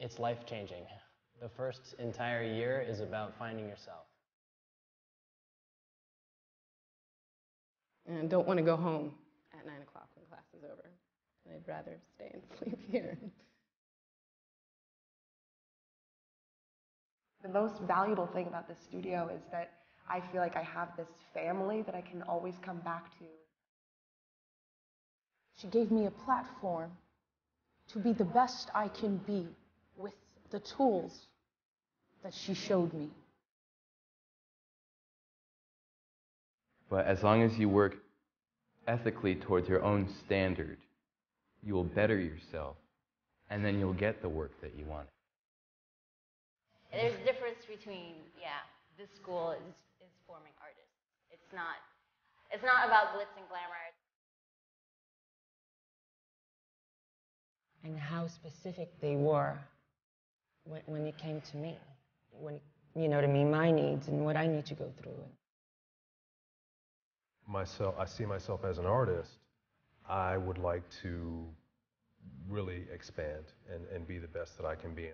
it's life-changing. The first entire year is about finding yourself. And I don't want to go home at 9 o'clock when class is over. And I'd rather stay and sleep here. The most valuable thing about this studio is that I feel like I have this family that I can always come back to. She gave me a platform to be the best I can be with the tools that she showed me. But as long as you work ethically towards your own standard, you will better yourself, and then you'll get the work that you want. There's a difference between, this school is forming artists. It's not about glitz and glamour. And how specific they were when it came to me, my needs and what I need to go through. I see myself as an artist. I would like to really expand and be the best that I can be.